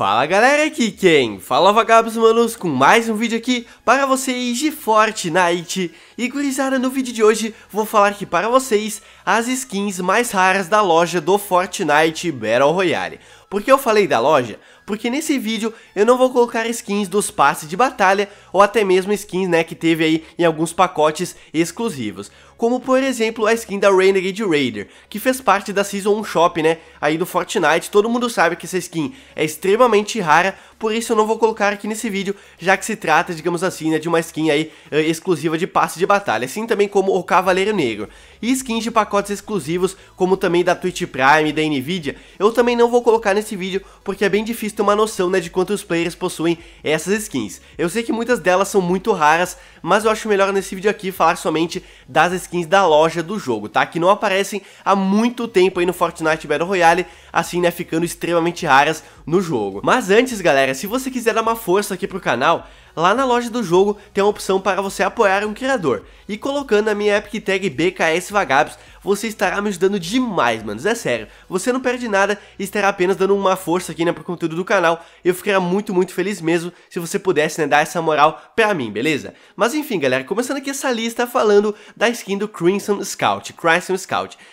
Fala galera, aqui quem fala Vagabbss, manos, com mais um vídeo aqui para vocês de Fortnite. E gurizada, no vídeo de hoje vou falar aqui para vocês as skins mais raras da loja do Fortnite Battle Royale. Por que eu falei da loja? Porque nesse vídeo eu não vou colocar skins dos passes de batalha ou até mesmo skins, né, que teve aí em alguns pacotes exclusivos. Como por exemplo a skin da Renegade Raider, que fez parte da Season 1 Shop, né, aí do Fortnite. Todo mundo sabe que essa skin é extremamente rara, por isso eu não vou colocar aqui nesse vídeo, já que se trata, digamos assim, né, de uma skin aí exclusiva de passe de batalha, assim também como o Cavaleiro Negro. E skins de pacotes exclusivos, como também da Twitch Prime e da Nvidia, eu também não vou colocar nesse vídeo, porque é bem difícil ter uma noção, né, de quantos players possuem essas skins. Eu sei que muitas delas são muito raras, mas eu acho melhor nesse vídeo aqui falar somente das skins da loja do jogo, tá? Que não aparecem há muito tempo aí no Fortnite Battle Royale, assim, né, ficando extremamente raras no jogo. Mas antes, galera, se você quiser dar uma força aqui pro canal, lá na loja do jogo tem uma opção para você apoiar um criador, e colocando a minha Epic Tag BKS Vagabbss, você estará me ajudando demais, manos, é sério. Você não perde nada e estará apenas dando uma força aqui, né, pro conteúdo do canal. Eu ficaria muito, muito feliz mesmo se você pudesse, né, dar essa moral pra mim, beleza? Mas enfim, galera, começando aqui essa lista falando da skin do Crimson Scout,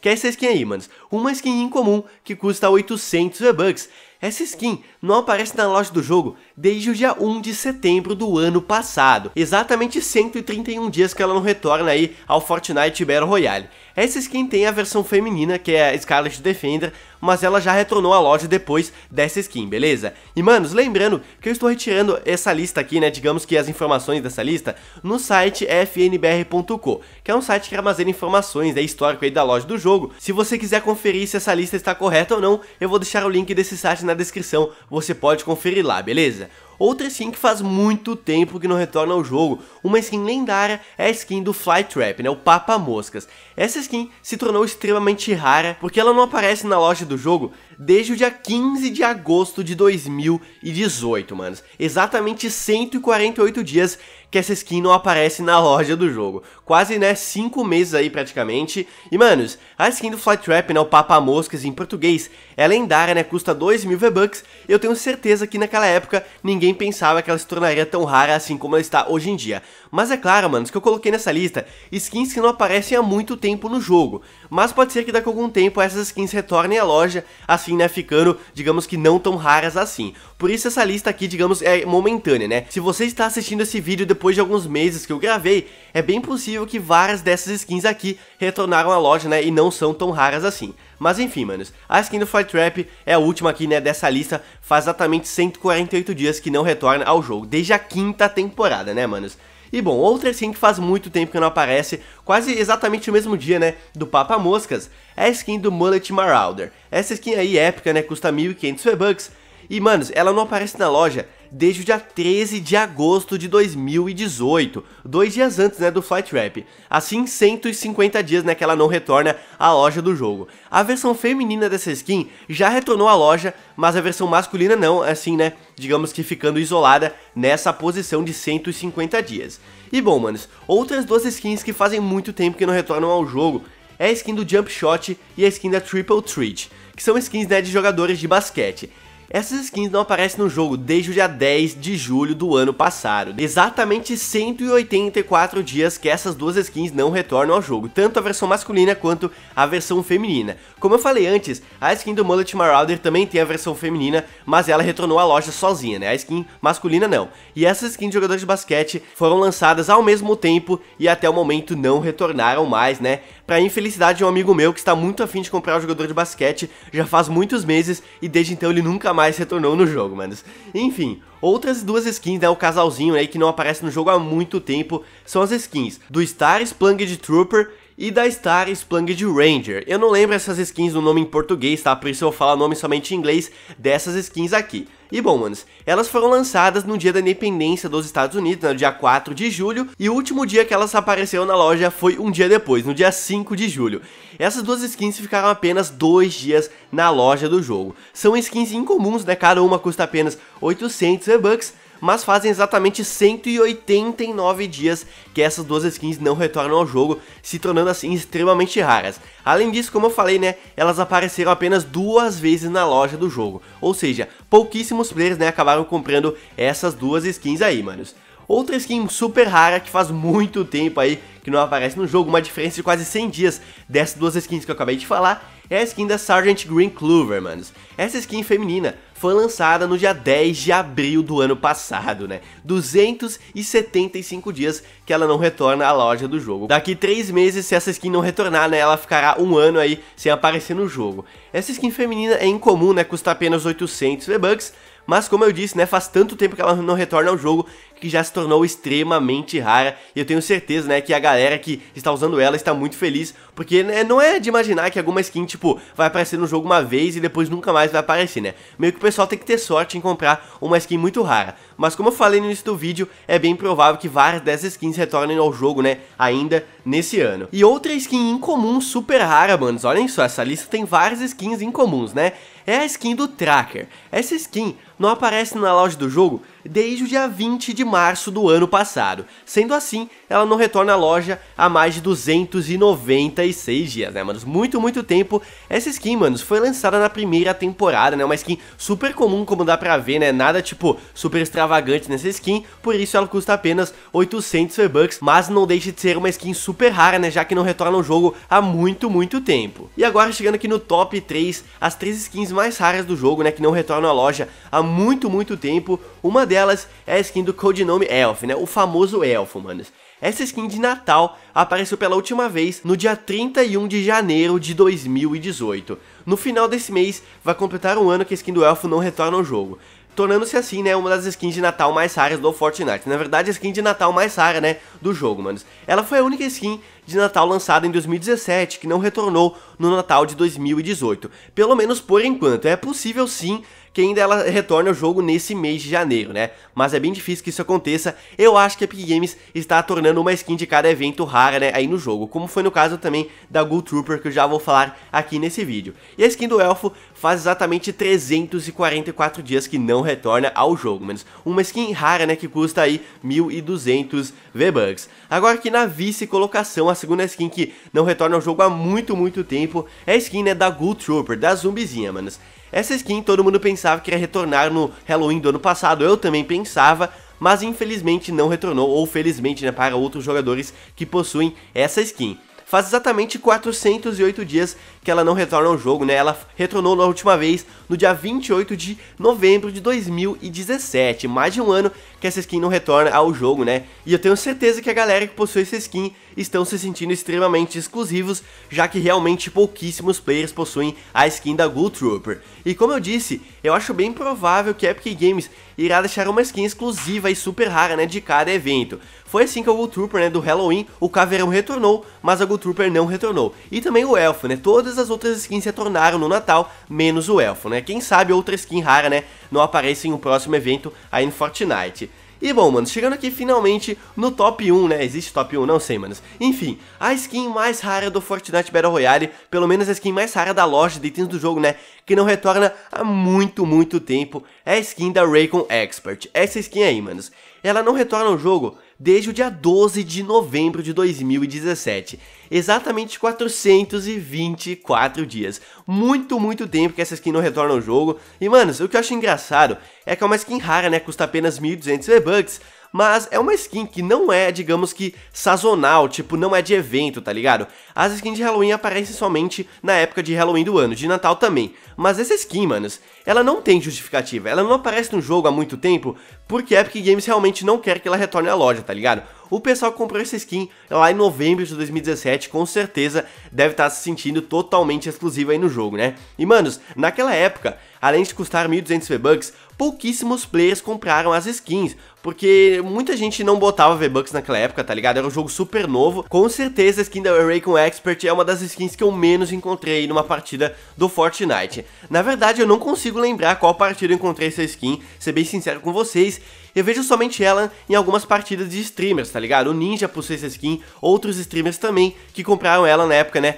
que é essa skin aí, manos. Uma skin incomum que custa 800 V-Bucks. Essa skin não aparece na loja do jogo desde o dia 1 de setembro do ano passado. Exatamente 131 dias que ela não retorna aí ao Fortnite Battle Royale. Essa skin tem a versão feminina, que é a Scarlet Defender, mas ela já retornou à loja depois dessa skin, beleza? E manos, lembrando que eu estou retirando essa lista aqui, né, digamos que as informações dessa lista, no site fnbr.com, que é um site que armazena informações, é histórico aí da loja do jogo. Se você quiser conferir se essa lista está correta ou não, eu vou deixar o link desse site na descrição, você pode conferir lá, beleza? Outra skin que faz muito tempo que não retorna ao jogo, uma skin lendária, é a skin do Flytrap, né, o Papa Moscas. Essa skin se tornou extremamente rara, porque ela não aparece na loja do jogo desde o dia 15 de agosto de 2018, manos. Exatamente 148 dias que essa skin não aparece na loja do jogo. Quase, né, 5 meses aí praticamente. E manos, a skin do Flytrap, né, o Papa Moscas em português, é lendária, né, custa 2.000 V-Bucks. Eu tenho certeza que naquela época ninguém pensava que ela se tornaria tão rara assim como ela está hoje em dia. Mas é claro, manos, que eu coloquei nessa lista skins que não aparecem há muito tempo no jogo, mas pode ser que daqui a algum tempo essas skins retornem à loja, assim, né, ficando, digamos que não tão raras assim. Por isso essa lista aqui, digamos, é momentânea, né. Se você está assistindo esse vídeo depois de alguns meses que eu gravei, é bem possível que várias dessas skins aqui retornaram à loja, né, e não são tão raras assim. Mas enfim, manos, a skin do Firetrap é a última aqui, né, dessa lista. Faz exatamente 148 dias que não retorna ao jogo, desde a quinta temporada, né, manos. E bom, outra skin que faz muito tempo que não aparece, quase exatamente o mesmo dia, né, do Papa Moscas, é a skin do Mullet Marauder. Essa skin aí épica, né, custa 1.500 V-Bucks. E manos, ela não aparece na loja desde o dia 13 de agosto de 2018, 2 dias antes, né, do Flytrap. Assim, 150 dias, né, que ela não retorna à loja do jogo. A versão feminina dessa skin já retornou à loja, mas a versão masculina não, assim, né, digamos que ficando isolada nessa posição de 150 dias. E bom, manos, outras duas skins que fazem muito tempo que não retornam ao jogo é a skin do Jump Shot e a skin da Triple Treat, que são skins, né, de jogadores de basquete. Essas skins não aparecem no jogo desde o dia 10 de julho do ano passado. Exatamente 184 dias que essas duas skins não retornam ao jogo, tanto a versão masculina quanto a versão feminina. Como eu falei antes, a skin do Mullet Marauder também tem a versão feminina, mas ela retornou à loja sozinha, né? A skin masculina não. E essas skins de jogadores de basquete foram lançadas ao mesmo tempo e até o momento não retornaram mais, né? Pra infelicidade de um amigo meu que está muito afim de comprar um jogador de basquete já faz muitos meses e desde então ele nunca mais retornou no jogo, manos. Enfim, outras duas skins, né, o casalzinho aí, né, que não aparece no jogo há muito tempo, são as skins do Star Splunged Trooper e da Star Splunged Ranger. Eu não lembro essas skins do nome em português, tá? Por isso eu vou falar o nome somente em inglês dessas skins aqui. E bom, manos, elas foram lançadas no dia da independência dos Estados Unidos, né, no dia 4 de julho, e o último dia que elas apareceram na loja foi um dia depois, no dia 5 de julho. Essas duas skins ficaram apenas 2 dias na loja do jogo. São skins incomuns, né, cada uma custa apenas 800 V-Bucks, mas fazem exatamente 189 dias que essas duas skins não retornam ao jogo, se tornando assim extremamente raras. Além disso, como eu falei, né, elas apareceram apenas duas vezes na loja do jogo, ou seja, pouquíssimos players, né, acabaram comprando essas duas skins aí, manos. Outra skin super rara que faz muito tempo aí que não aparece no jogo, uma diferença de quase 100 dias dessas duas skins que eu acabei de falar, é a skin da Sgt. Green Clover, manos. Essa skin feminina foi lançada no dia 10 de abril do ano passado, né? 275 dias que ela não retorna à loja do jogo. Daqui 3 meses, se essa skin não retornar, né, ela ficará um ano aí sem aparecer no jogo. Essa skin feminina é incomum, né? Custa apenas 800 V-Bucks. Mas como eu disse, né, faz tanto tempo que ela não retorna ao jogo que já se tornou extremamente rara. E eu tenho certeza, né, que a galera que está usando ela está muito feliz. Porque, né, não é de imaginar que alguma skin, tipo, vai aparecer no jogo uma vez e depois nunca mais vai aparecer, né? Meio que o pessoal tem que ter sorte em comprar uma skin muito rara. Mas como eu falei no início do vídeo, é bem provável que várias dessas skins retornem ao jogo, né, ainda nesse ano. E outra skin incomum super rara, manos, olhem só, essa lista tem várias skins incomuns, né? É a skin do Tracker. Essa skin não aparece na loja do jogo desde o dia 20 de março do ano passado. Sendo assim, ela não retorna à loja há mais de 296 dias, né, manos? Muito tempo. Essa skin, manos, foi lançada na primeira temporada, né? Uma skin super comum, como dá pra ver, né? Nada, tipo, super extravagante nessa skin. Por isso ela custa apenas 800 V-Bucks. Mas não deixa de ser uma skin super rara, né? Já que não retorna ao jogo há muito tempo. E agora, chegando aqui no top 3, as 3 skins mais raras do jogo, né, que não retornam à loja há muito tempo. Uma delas é a skin do codinome Elf, né, o famoso Elfo, manos. Essa skin de Natal apareceu pela última vez no dia 31 de janeiro de 2018. No final desse mês vai completar um ano que a skin do Elfo não retorna ao jogo, tornando-se assim, né, uma das skins de Natal mais raras do Fortnite. Na verdade, a skin de Natal mais rara, né, do jogo, manos. Ela foi a única skin de Natal lançada em 2017, que não retornou no Natal de 2018. Pelo menos por enquanto. É possível sim que ainda ela retorne ao jogo nesse mês de janeiro, né? Mas é bem difícil que isso aconteça. Eu acho que a Epic Games está tornando uma skin de cada evento rara, né, aí no jogo, como foi no caso também da Ghoul Trooper, que eu já vou falar aqui nesse vídeo. E a skin do Elfo faz exatamente 344 dias que não retorna ao jogo, menos uma skin rara, né, que custa aí 1.200 V-Bucks. Agora aqui na vice colocação, a segunda skin que não retorna ao jogo há muito tempo é a skin, né, da Ghoul Trooper, da Zumbizinha, manos. Essa skin todo mundo pensava que ia retornar no Halloween do ano passado, eu também pensava, mas infelizmente não retornou, ou felizmente, né, para outros jogadores que possuem essa skin. Faz exatamente 408 dias que ela não retorna ao jogo, né? Ela retornou na última vez no dia 28 de novembro de 2017. Mais de um ano que essa skin não retorna ao jogo, né? E eu tenho certeza que a galera que possui essa skin estão se sentindo extremamente exclusivos, já que realmente pouquíssimos players possuem a skin da Ghoul Trooper. E como eu disse, eu acho bem provável que a Epic Games irá deixar uma skin exclusiva e super rara, né, de cada evento. Foi assim que a Ghoul Trooper, né, do Halloween, o Caveirão retornou, mas a Ghoul Trooper não retornou. E também o Elfo, né, todas as outras skins retornaram no Natal, menos o Elfo, né. Quem sabe outra skin rara, né, não apareça em um próximo evento aí no Fortnite. E bom, mano, chegando aqui finalmente no top 1, né, existe top 1? Não sei, manos. Enfim, a skin mais rara do Fortnite Battle Royale, pelo menos a skin mais rara da loja de itens do jogo, né, que não retorna há muito tempo, é a skin da Racon Expert. Essa skin aí, manos, ela não retorna ao jogo desde o dia 12 de novembro de 2017, exatamente 424 dias, muito tempo que essa skin não retorna ao jogo. E manos, o que eu acho engraçado é que é uma skin rara, né, custa apenas 1.200 V-Bucks, mas é uma skin que não é, digamos que, sazonal, tipo, não é de evento, tá ligado? As skins de Halloween aparecem somente na época de Halloween do ano, de Natal também. Mas essa skin, manos, ela não tem justificativa, ela não aparece no jogo há muito tempo, porque a Epic Games realmente não quer que ela retorne à loja, tá ligado? O pessoal que comprou essa skin lá em novembro de 2017, com certeza deve estar se sentindo totalmente exclusivo aí no jogo, né? E manos, naquela época, além de custar 1.200 V-Bucks, pouquíssimos players compraram as skins, porque muita gente não botava V-Bucks naquela época, tá ligado? Era um jogo super novo. Com certeza a skin da Raycon Expert é uma das skins que eu menos encontrei numa partida do Fortnite. Na verdade, eu não consigo lembrar qual partida eu encontrei essa skin, ser bem sincero com vocês. Eu vejo somente ela em algumas partidas de streamers, tá ligado? O Ninja possui essa skin, outros streamers também que compraram ela na época, né,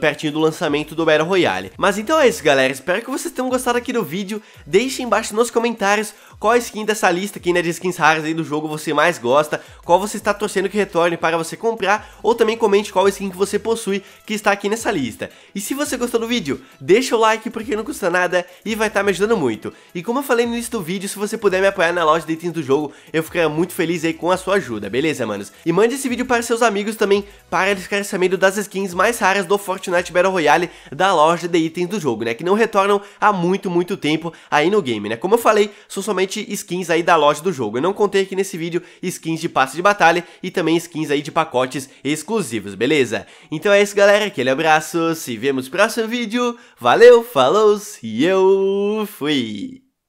pertinho do lançamento do Battle Royale. Mas então é isso, galera, espero que vocês tenham gostado aqui do vídeo. Deixem embaixo nos comentários qual skin dessa lista aqui, né, de skins raras aí do jogo você mais gosta, qual você está torcendo que retorne para você comprar, ou também comente qual skin que você possui que está aqui nessa lista. E se você gostou do vídeo, deixa o like porque não custa nada e vai estar me ajudando muito. E como eu falei no início do vídeo, se você puder me apoiar na loja de itens do jogo, eu ficaria muito feliz aí com a sua ajuda, beleza, manos? E mande esse vídeo para seus amigos também, para eles ficarem sabendo das skins mais raras do Fortnite Battle Royale da loja de itens do jogo, né, que não retornam há muito tempo aí no game, né? Como eu falei, são somente skins aí da loja do jogo. Eu não contei aqui nesse vídeo skins de passe de batalha e também skins aí de pacotes exclusivos, beleza? Então é isso, galera, aquele abraço, se vemos no próximo vídeo, valeu, falou e eu fui!